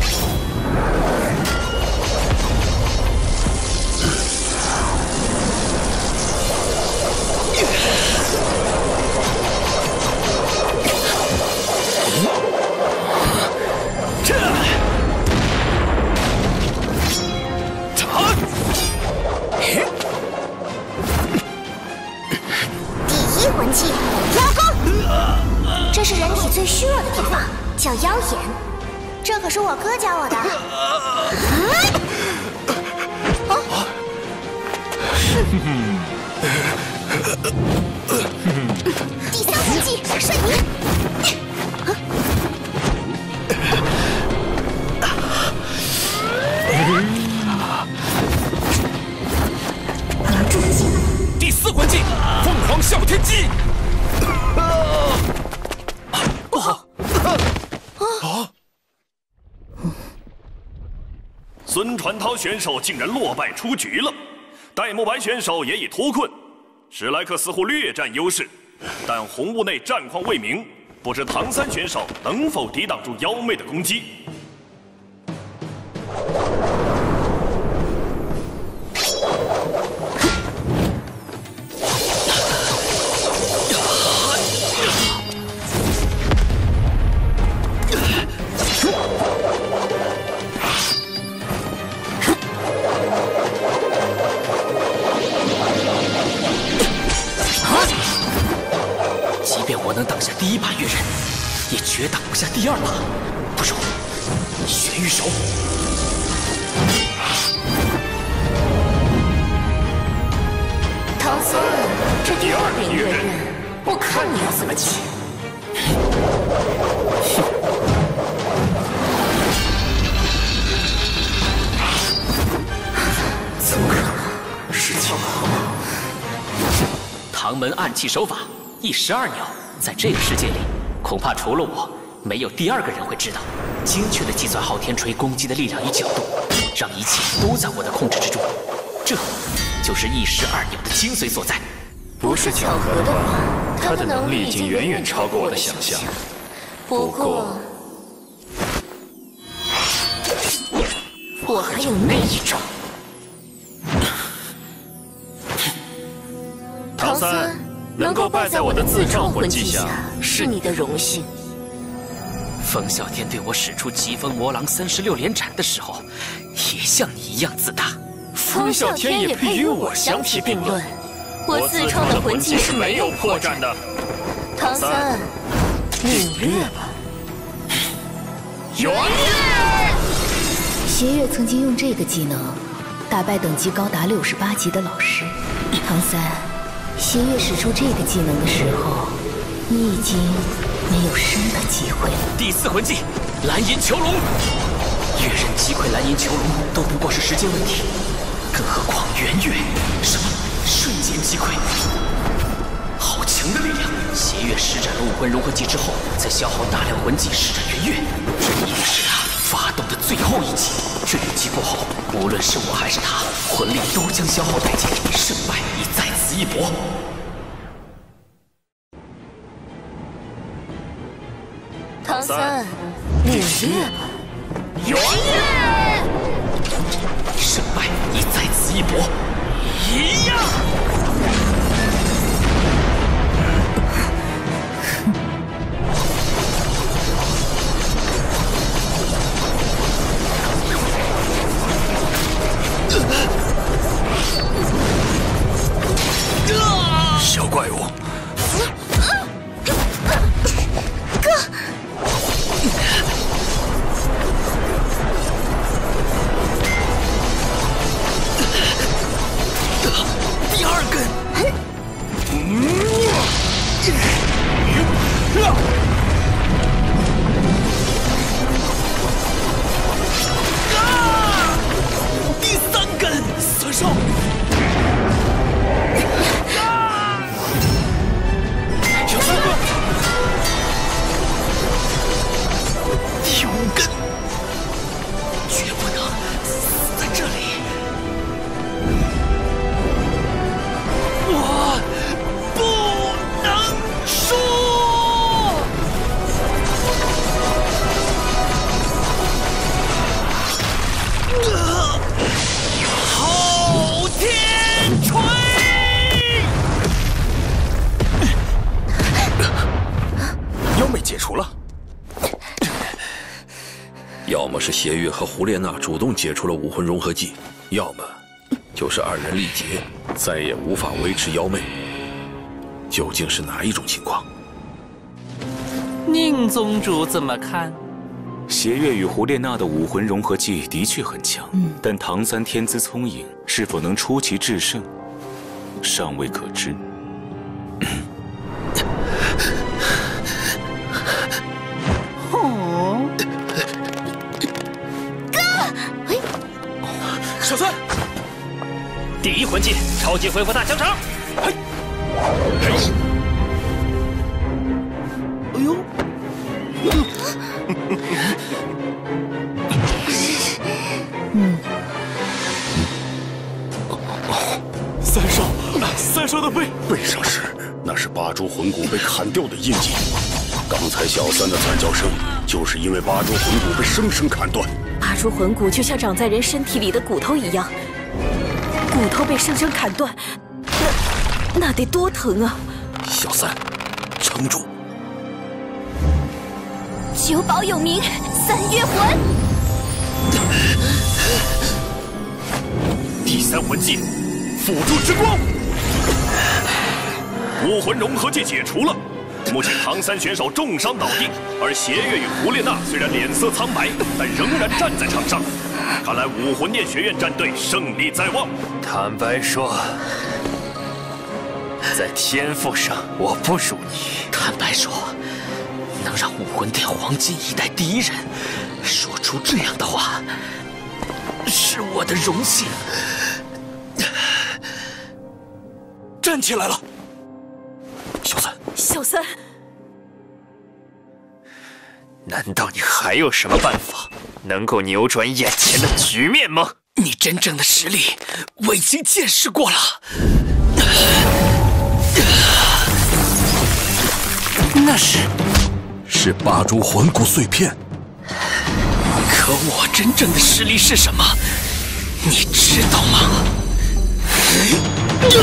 这是人体最虚弱的地方，叫妖眼。这可是我哥教我的。第三魂技瞬移。第四魂技凤凰啸天击。 孙传涛选手竟然落败出局了，戴沐白选手也已脱困。史莱克似乎略占优势，但红雾内战况未明，不知唐三选手能否抵挡住妖魅的攻击。能挡下第一把月刃，也绝挡不下第二把。不如玄玉手。唐僧，这第二遍月刃，我看你要怎么解！怎么可能？是巧合吗？唐门暗器手法一石二鸟。 在这个世界里，恐怕除了我，没有第二个人会知道，精确的计算昊天锤攻击的力量与角度，让一切都在我的控制之中。这，就是一石二鸟的精髓所在。不是巧合的话，他的能力已经远远超过我的想象。不过，我还有那一招。唐三。 能够败在我的自召魂技下，是你的荣幸。冯小天对我使出疾风魔狼36连斩的时候，也像你一样自大。冯小天也配与我相提并论？我自创的魂技是没有破绽的。唐三，领略吧。永夜。邪月曾经用这个技能打败等级高达68级的老师。唐三。 邪月使出这个技能的时候，你已经没有生的机会了。第四魂技，蓝银囚笼。月刃击溃蓝银囚笼都不过是时间问题，更何况圆月什么瞬间击溃，好强的力量！邪月施展了武魂融合技之后，再消耗大量魂技施展圆月，这一定是他发动的最后一击。这一击过后，无论是我还是他，魂力都将消耗殆尽，胜败已在。 一搏。唐三，领略吧！永远，胜败已在此一搏。一样。小怪物，哥，第二绝不能死在这里！我不能输！昊天锤！妖魅解除了。 要么是邪月和胡列娜主动解除了武魂融合技，要么就是二人力竭，再也无法维持妖魅。究竟是哪一种情况？宁宗主怎么看？邪月与胡列娜的武魂融合技的确很强，但唐三天资聪颖，是否能出奇制胜，尚未可知。小孙，第一魂技超级恢复大香肠。嘿，哎呦，三少的背上是那是八株魂骨被砍掉的印记。刚才小三的惨叫声，就是因为八株魂骨被生生砍断。 八株魂骨就像长在人身体里的骨头一样，骨头被生生砍断，那得多疼啊！小三，撑住！九保有名，三月魂。第三魂技，辅助之光。武魂融合技解除了。 目前唐三选手重伤倒地，而邪月与胡列娜虽然脸色苍白，但仍然站在场上。看来武魂殿学院战队胜利在望。坦白说，在天赋上我不如你。坦白说，能让武魂殿黄金一代第一人说出这样的话，是我的荣幸。站起来了。 小三，难道你还有什么办法能够扭转眼前的局面吗？你真正的实力我已经见识过了，那是八株魂骨碎片。可我真正的实力是什么？你知道吗？ 这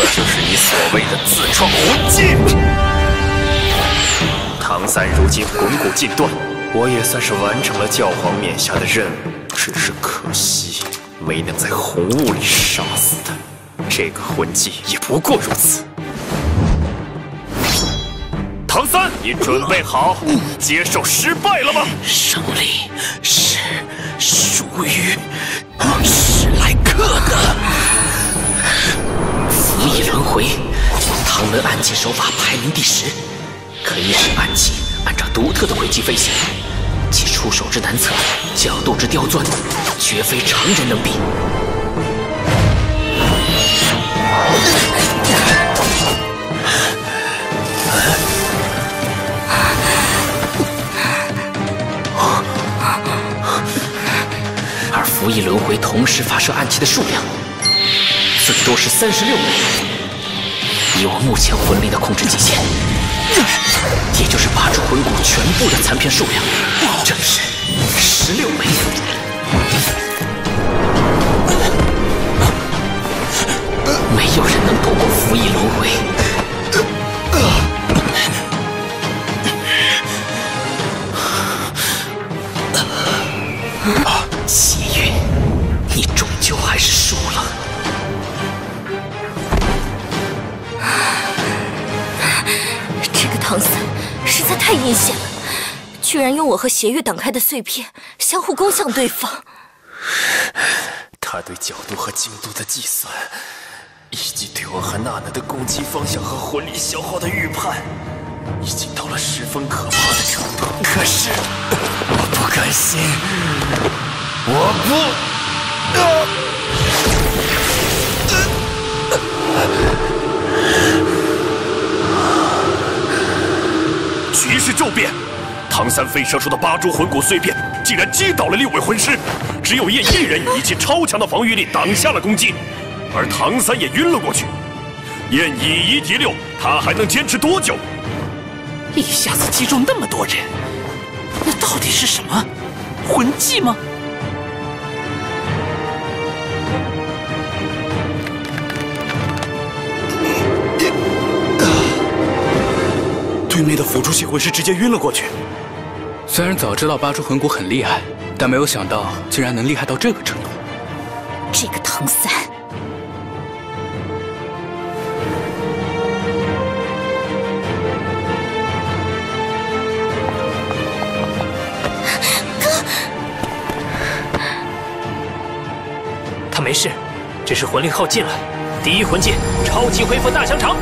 就是你所谓的自创魂技。唐三如今魂骨尽断，我也算是完成了教皇冕下的任务，只是可惜没能在红雾里杀死他。这个魂技也不过如此。唐三，你准备好接受失败了吗？胜利是属于史莱克的。 无以轮回，唐门暗器手法排名第10，可以使暗器按照独特的轨迹飞行，其出手之难测，角度之刁钻，绝非常人能比。而符以轮回同时发射暗器的数量。 最多是36枚，以我目前魂力的控制极限，也就是八株魂骨全部的残片数量，正是16枚。没有人能躲过符意轮回。邪月，你终究还是输了。 唐三实在太阴险了，居然用我和邪月挡开的碎片相互攻向对方。他对角度和精度的计算，以及对我和娜娜的攻击方向和魂力消耗的预判，已经到了十分可怕的程度。可是我不甘心，我不。骤变，唐三飞射出的八株魂骨碎片竟然击倒了六位魂师，只有叶一人以其超强的防御力挡下了攻击，而唐三也晕了过去。燕以一敌六，他还能坚持多久？一下子击中那么多人，那到底是什么？魂技吗？ 对面的辅助系魂师直接晕了过去。虽然早知道八株魂骨很厉害，但没有想到竟然能厉害到这个程度。这个唐三，他没事，只是魂力耗尽了。第一魂技，超级恢复大香肠。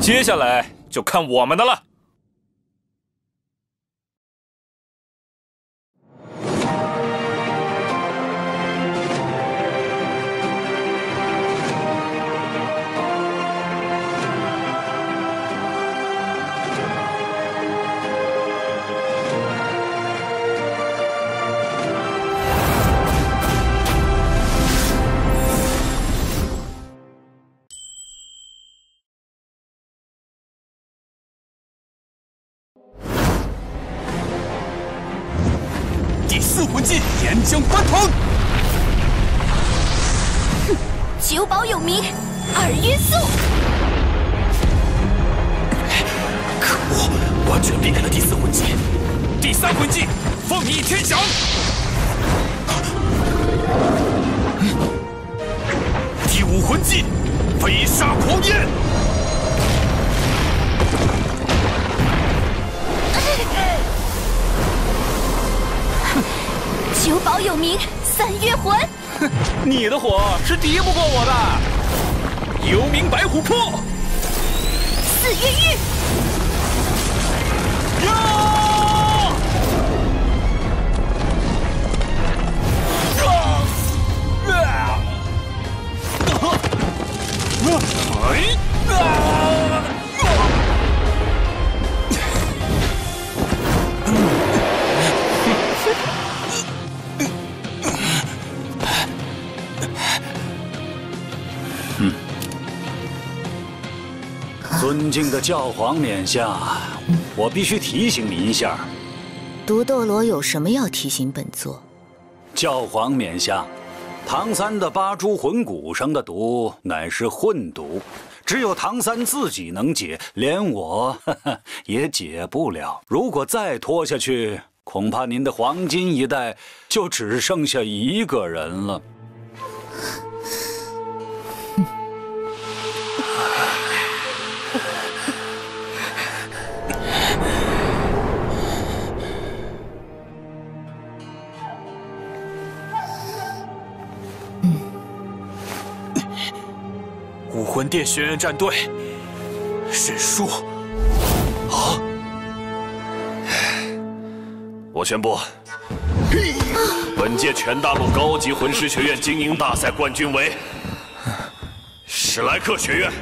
接下来就看我们的了。将关通，哼，久保有名，耳晕速。可恶，完全避开了第四魂技。第三魂技，凤翼天翔。第五魂技，飞沙狂焰。哼。 久保有名，三月魂。哼，你的火是敌不过我的。幽冥白琥珀，四月玉。尊敬的教皇冕下，我必须提醒您一下。毒斗罗有什么要提醒本座？教皇冕下，唐三的八株魂骨上的毒乃是混毒，只有唐三自己能解，连我也解不了。如果再拖下去，恐怕您的黄金一代就只剩下一个人了。 武魂殿学院战队，沈叔，啊！我宣布，本届全大陆高级魂师学院精英大赛冠军为史莱克学院。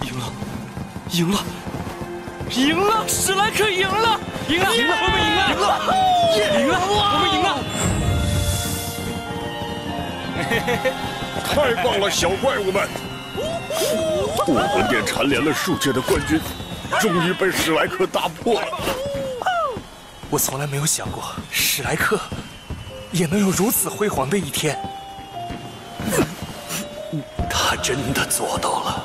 赢了，赢了，赢了！史莱克赢了，赢了，赢了！我们赢了，赢了，赢了！我们赢了！嘿嘿嘿。 太棒了，小怪物们！武魂殿蝉联了数届的冠军，终于被史莱克打破了。我从来没有想过，史莱克也能有如此辉煌的一天。他真的做到了。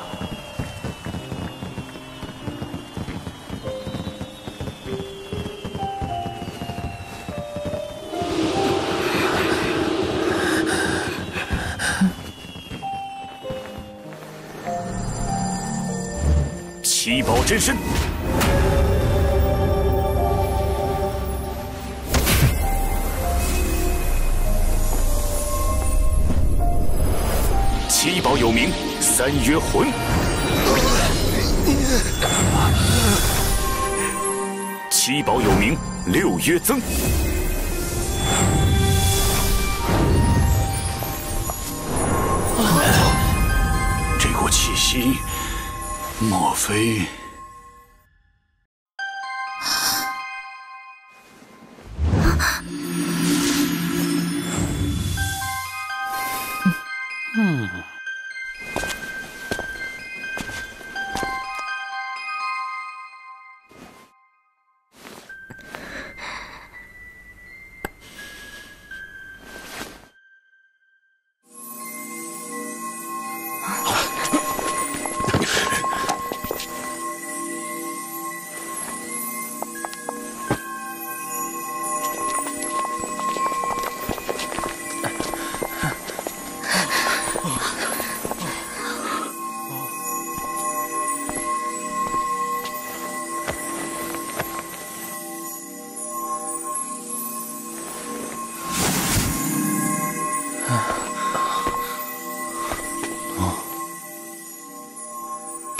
七宝真身，七宝有名，三约魂。七宝有名，六曰增。这股气息，莫非？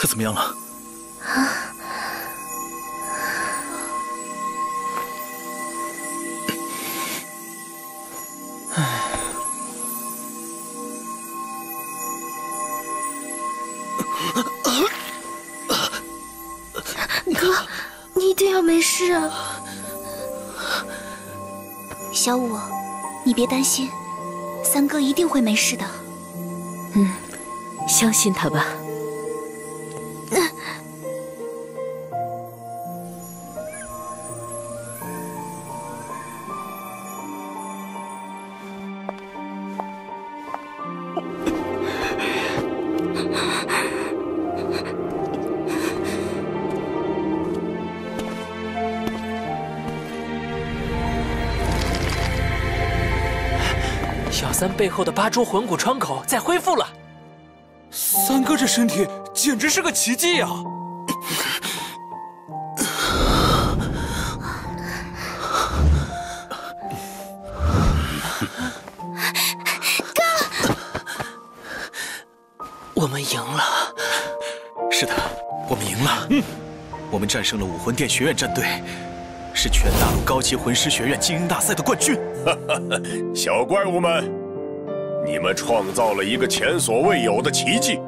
怎么样了？啊！唉，哥，你一定要没事啊！小五，你别担心，三哥一定会没事的。嗯，相信他吧。 背后的八株魂骨窗口再恢复了，三哥这身体简直是个奇迹啊！哥，我们赢了。是的，我们赢了。嗯，我们战胜了武魂殿学院战队，是全大陆高级魂师学院精英大赛的冠军。哈哈，小怪物们。 你们创造了一个前所未有的奇迹。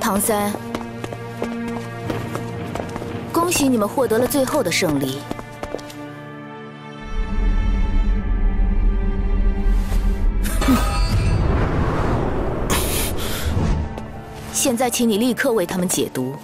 唐三，恭喜你们获得了最后的胜利。 现在，请你立刻为他们解毒。